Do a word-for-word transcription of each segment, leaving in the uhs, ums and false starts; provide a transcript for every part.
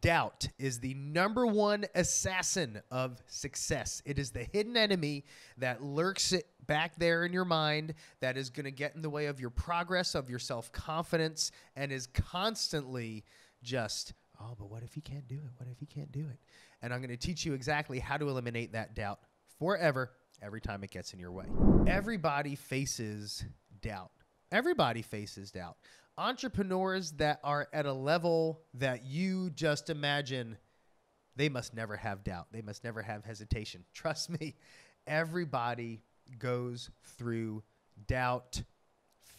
Doubt is the number one assassin of success. It is the hidden enemy that lurks back there in your mind that is going to get in the way of your progress, of your self-confidence, and is constantly just, oh, but what if he can't do it? What if he can't do it? And I'm going to teach you exactly how to eliminate that doubt forever, every time it gets in your way. Everybody faces doubt. Everybody faces doubt. Entrepreneurs that are at a level that you just imagine, they must never have doubt. They must never have hesitation. Trust me, everybody goes through doubt,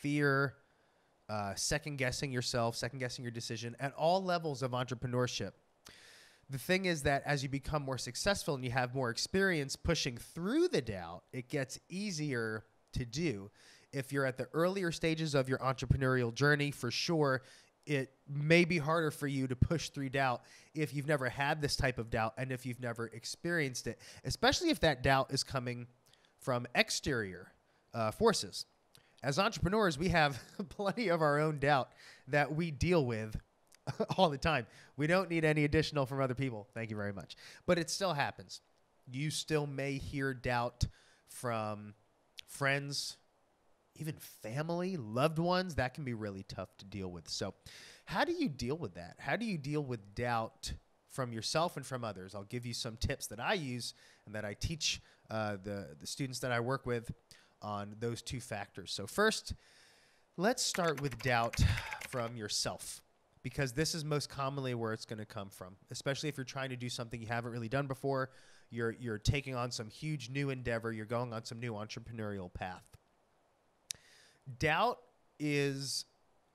fear, uh, second-guessing yourself, second-guessing your decision at all levels of entrepreneurship. The thing is that as you become more successful and you have more experience pushing through the doubt, it gets easier to do. If you're at the earlier stages of your entrepreneurial journey, for sure, it may be harder for you to push through doubt if you've never had this type of doubt and if you've never experienced it, especially if that doubt is coming from exterior uh, forces. As entrepreneurs, we have plenty of our own doubt that we deal with all the time. We don't need any additional from other people. Thank you very much. But it still happens. You still may hear doubt from friends, even family, loved ones. That can be really tough to deal with. So how do you deal with that? How do you deal with doubt from yourself and from others? I'll give you some tips that I use and that I teach uh, the, the students that I work with on those two factors. So first, let's start with doubt from yourself, because this is most commonly where it's going to come from, especially if you're trying to do something you haven't really done before. You're, you're taking on some huge new endeavor. You're going on some new entrepreneurial path. Doubt is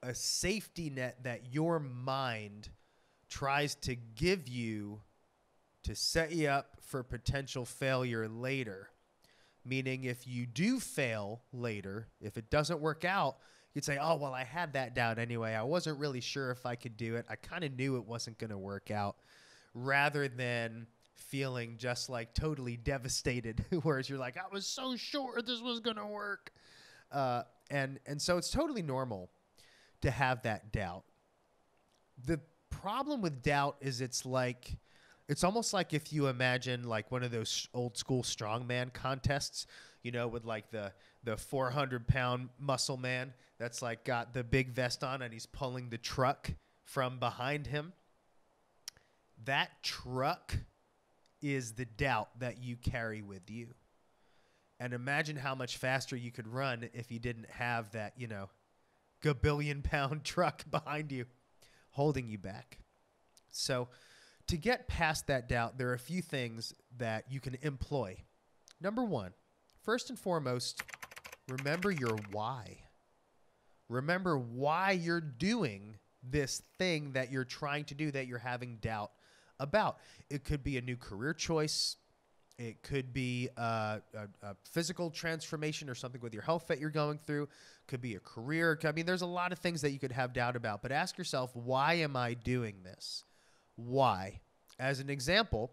a safety net that your mind tries to give you to set you up for potential failure later. Meaning if you do fail later, if it doesn't work out, you'd say, oh, well, I had that doubt anyway. I wasn't really sure if I could do it. I kind of knew it wasn't going to work out, rather than feeling just like totally devastated, whereas you're like, I was so sure this was going to work. Uh, and, and so it's totally normal to have that doubt. The problem with doubt is it's like, it's almost like if you imagine like one of those old school strongman contests, you know, with like the, the four hundred pound muscle man that's like got the big vest on and he's pulling the truck from behind him. That truck is the doubt that you carry with you. And imagine how much faster you could run if you didn't have that, you know, gabillion pound truck behind you holding you back. So to get past that doubt, there are a few things that you can employ. Number one, first and foremost, remember your why. Remember why you're doing this thing that you're trying to do that you're having doubt about. It could be a new career choice. It could be uh, a, a physical transformation or something with your health that you're going through. Could be a career. I mean, there's a lot of things that you could have doubt about. But ask yourself, why am I doing this? Why? As an example,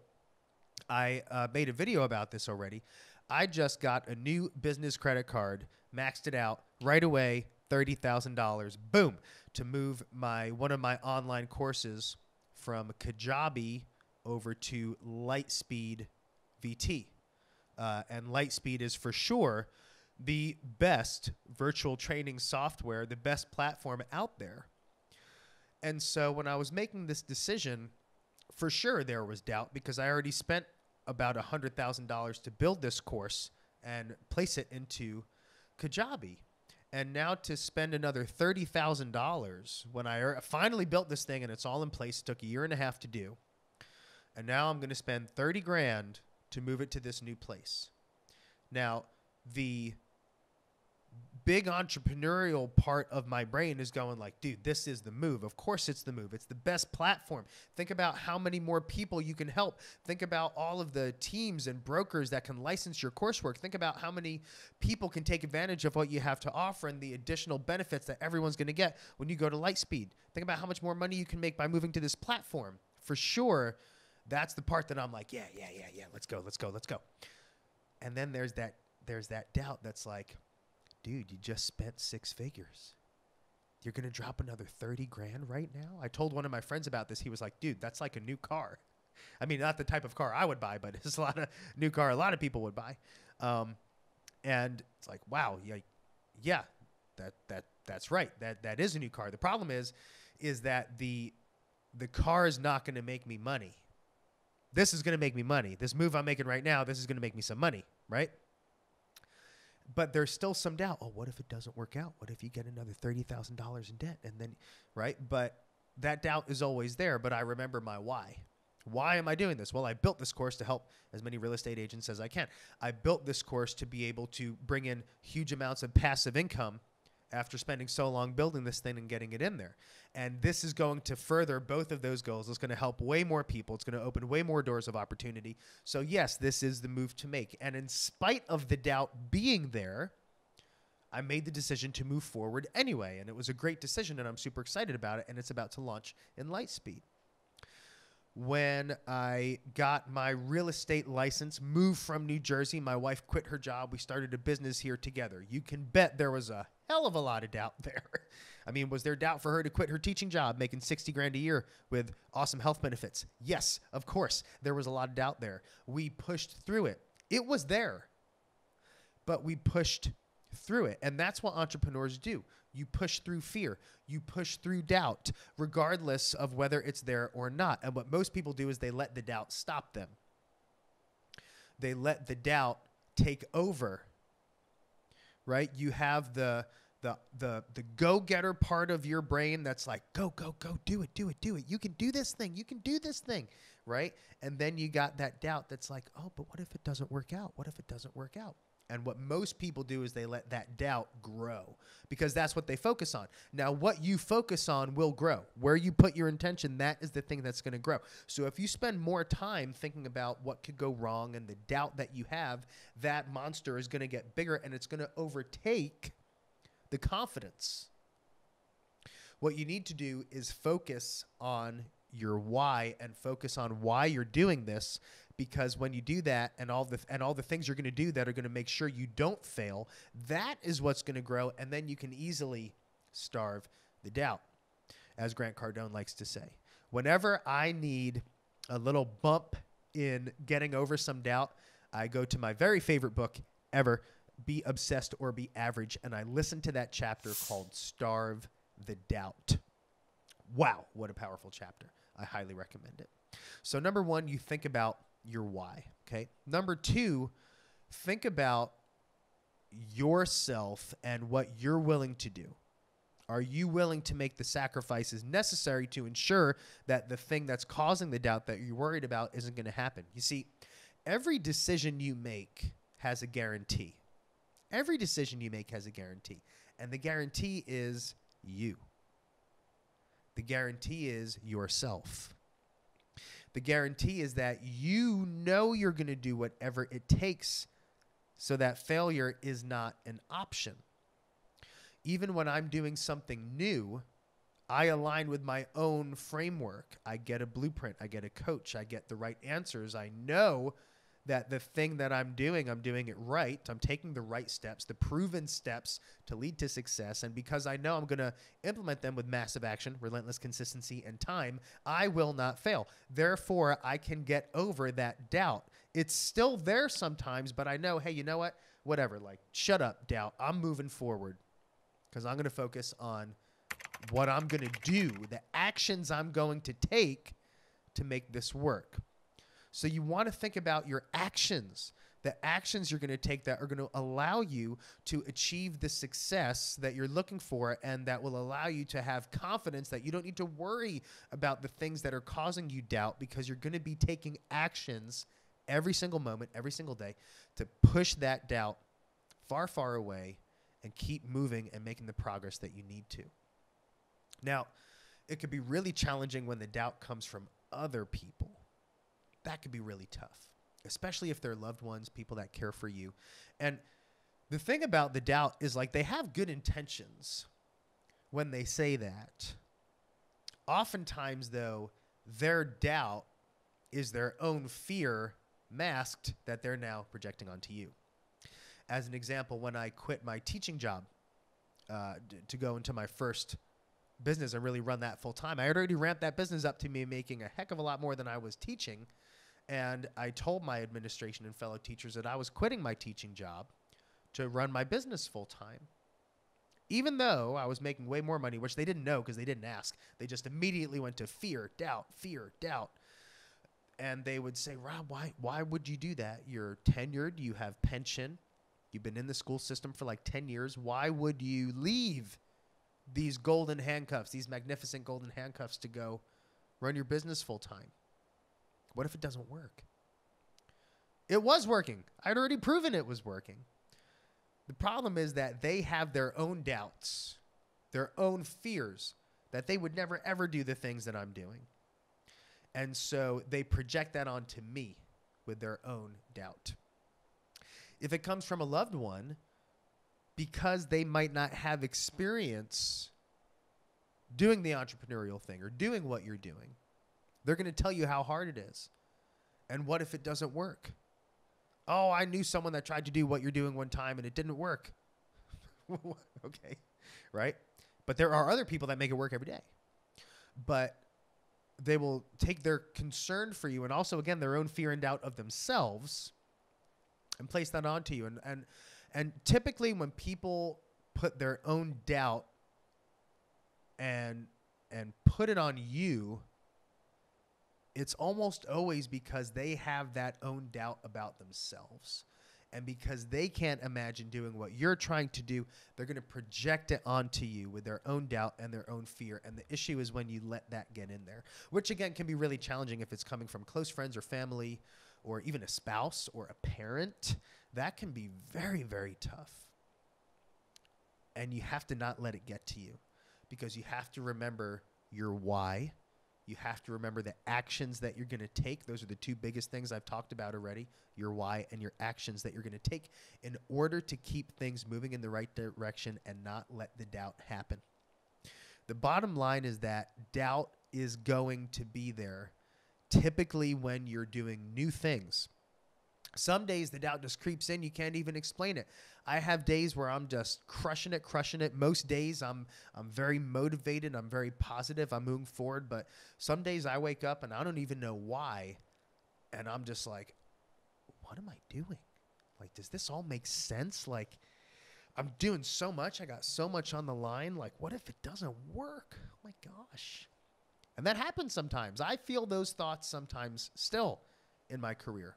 I uh, made a video about this already. I just got a new business credit card, maxed it out right away, thirty thousand dollars, boom, to move my one of my online courses from Kajabi over to Lightspeed V T. Uh, and Lightspeed is for sure the best virtual training software, the best platform out there. And so when I was making this decision, for sure there was doubt, because I already spent about one hundred thousand dollars to build this course and place it into Kajabi. And now to spend another thirty thousand dollars when I finally built this thing and it's all in place, it took a year and a half to do. And now I'm going to spend thirty grand to move it to this new place. Now, the big entrepreneurial part of my brain is going like, dude, this is the move. Of course it's the move. It's the best platform. Think about how many more people you can help. Think about all of the teams and brokers that can license your coursework. Think about how many people can take advantage of what you have to offer and the additional benefits that everyone's going to get when you go to Lightspeed. Think about how much more money you can make by moving to this platform. For sure, that's the part that I'm like, yeah, yeah, yeah, yeah, let's go, let's go, let's go. And then there's that, there's that doubt that's like, dude, you just spent six figures. you're going to drop another thirty grand right now? I told one of my friends about this. He was like, dude, that's like a new car. I mean, not the type of car I would buy, but it's a lot of new car a lot of people would buy. Um, and it's like, wow, yeah, yeah, that that that's right. That that is a new car. The problem is, is that the the car is not going to make me money. This is going to make me money. This move I'm making right now, this is going to make me some money, right? But there's still some doubt. Oh, what if it doesn't work out? What if you get another thirty thousand dollars in debt? And then, right? But that doubt is always there. But I remember my why. Why am I doing this? Well, I built this course to help as many real estate agents as I can. I built this course to be able to bring in huge amounts of passive income after spending so long building this thing and getting it in there. And this is going to further both of those goals. It's going to help way more people. It's going to open way more doors of opportunity. So yes, this is the move to make. And in spite of the doubt being there, I made the decision to move forward anyway. And it was a great decision and I'm super excited about it. And it's about to launch in Lightspeed. When I got my real estate license, moved from New Jersey, my wife quit her job. We started a business here together. You can bet there was a hell of a lot of doubt there. I mean, was there doubt for her to quit her teaching job, making sixty grand a year with awesome health benefits? Yes, of course. There was a lot of doubt there. We pushed through it. It was there, but we pushed through it. And that's what entrepreneurs do. You push through fear. You push through doubt, regardless of whether it's there or not. And what most people do is they let the doubt stop them. They let the doubt take over, right? You have the, the, the, the go-getter part of your brain that's like, go, go, go, do it, do it, do it. You can do this thing. You can do this thing, right? And then you got that doubt that's like, oh, but what if it doesn't work out? What if it doesn't work out? And what most people do is they let that doubt grow because that's what they focus on. Now, what you focus on will grow. Where you put your intention, that is the thing that's going to grow. So if you spend more time thinking about what could go wrong and the doubt that you have, that monster is going to get bigger and it's going to overtake the confidence. What you need to do is focus on your why and focus on why you're doing this, because when you do that and all the and all the things you're going to do that are going to make sure you don't fail, that is what's going to grow, and then you can easily starve the doubt. As Grant Cardone likes to say, whenever I need a little bump in getting over some doubt, I go to my very favorite book ever, Be Obsessed or Be Average, and I listen to that chapter called Starve the Doubt. Wow, what a powerful chapter. I highly recommend it. So number one, you think about your why, okay? Number two, think about yourself and what you're willing to do. Are you willing to make the sacrifices necessary to ensure that the thing that's causing the doubt that you're worried about isn't going to happen? You see, every decision you make has a guarantee. Every decision you make has a guarantee, and the guarantee is you. The guarantee is yourself. The guarantee is that you know you're going to do whatever it takes so that failure is not an option. Even when I'm doing something new, I align with my own framework. I get a blueprint. I get a coach. I get the right answers. I know that the thing that I'm doing, I'm doing it right. I'm taking the right steps, the proven steps to lead to success. And because I know I'm going to implement them with massive action, relentless consistency, and time, I will not fail. Therefore, I can get over that doubt. It's still there sometimes, but I know, hey, you know what? Whatever, like, shut up, doubt. I'm moving forward because I'm going to focus on what I'm going to do, the actions I'm going to take to make this work. So you want to think about your actions, the actions you're going to take that are going to allow you to achieve the success that you're looking for and that will allow you to have confidence that you don't need to worry about the things that are causing you doubt because you're going to be taking actions every single moment, every single day to push that doubt far, far away and keep moving and making the progress that you need to. Now, it could be really challenging when the doubt comes from other people. That could be really tough, especially if they're loved ones, people that care for you. And the thing about the doubt is, like, they have good intentions when they say that. Oftentimes, though, their doubt is their own fear masked that they're now projecting onto you. As an example, when I quit my teaching job uh, to go into my first business and really run that full time. I had already ramped that business up to me making a heck of a lot more than I was teaching. And I told my administration and fellow teachers that I was quitting my teaching job to run my business full time, even though I was making way more money, which they didn't know because they didn't ask. They just immediately went to fear, doubt, fear, doubt. And they would say, Rob, why, why would you do that? You're tenured, you have pension, you've been in the school system for like ten years. Why would you leave these golden handcuffs, these magnificent golden handcuffs, to go run your business full time? What if it doesn't work? It was working. I'd already proven it was working. The problem is that they have their own doubts, their own fears, that they would never, ever do the things that I'm doing. And so they project that onto me with their own doubt. If it comes from a loved one, because they might not have experience doing the entrepreneurial thing or doing what you're doing, they're going to tell you how hard it is. And what if it doesn't work? Oh, I knew someone that tried to do what you're doing one time and it didn't work. Okay, right? But there are other people that make it work every day. But they will take their concern for you and also, again, their own fear and doubt of themselves and place that onto you. And, and, and typically when people put their own doubt and, and put it on you, it's almost always because they have that own doubt about themselves. And because they can't imagine doing what you're trying to do, they're going to project it onto you with their own doubt and their own fear. And the issue is when you let that get in there, which again can be really challenging if it's coming from close friends or family or even a spouse or a parent. That can be very, very tough. And you have to not let it get to you, because you have to remember your why. You have to remember the actions that you're going to take. Those are the two biggest things I've talked about already, your why and your actions that you're going to take in order to keep things moving in the right direction and not let the doubt happen. The bottom line is that doubt is going to be there typically when you're doing new things. Some days the doubt just creeps in. You can't even explain it. I have days where I'm just crushing it, crushing it. Most days I'm I'm very motivated. I'm very positive. I'm moving forward. But some days I wake up and I don't even know why. And I'm just like, what am I doing? Like, does this all make sense? Like, I'm doing so much. I got so much on the line. Like, what if it doesn't work? Oh, my gosh. And that happens sometimes. I feel those thoughts sometimes still in my career.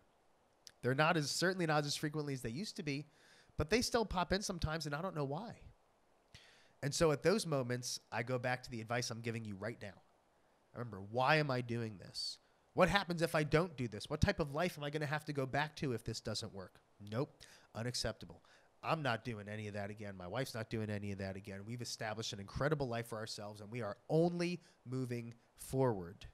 They're not as certainly not as frequently as they used to be, but they still pop in sometimes, and I don't know why. And so at those moments, I go back to the advice I'm giving you right now. I remember, why am I doing this? What happens if I don't do this? What type of life am I going to have to go back to if this doesn't work? Nope, unacceptable. I'm not doing any of that again. My wife's not doing any of that again. We've established an incredible life for ourselves, and we are only moving forward.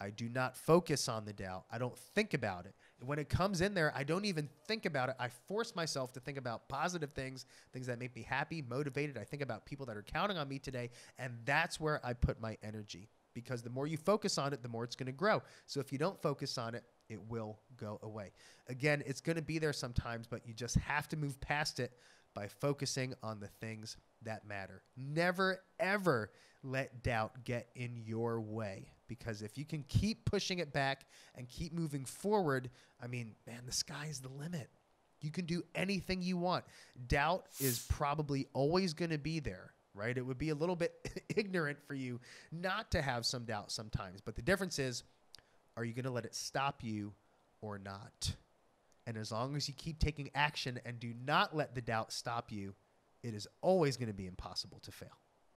I do not focus on the doubt. I don't think about it. When it comes in there, I don't even think about it. I force myself to think about positive things, things that make me happy, motivated. I think about people that are counting on me today, and that's where I put my energy, because the more you focus on it, the more it's going to grow. So if you don't focus on it, it will go away. Again, it's going to be there sometimes, but you just have to move past it by focusing on the things that matter. Never, ever let doubt get in your way, because if you can keep pushing it back and keep moving forward, I mean, man, the sky is the limit. You can do anything you want. Doubt is probably always going to be there, right? It would be a little bit ignorant for you not to have some doubt sometimes. But the difference is, are you going to let it stop you or not? And as long as you keep taking action and do not let the doubt stop you, it is always going to be impossible to fail.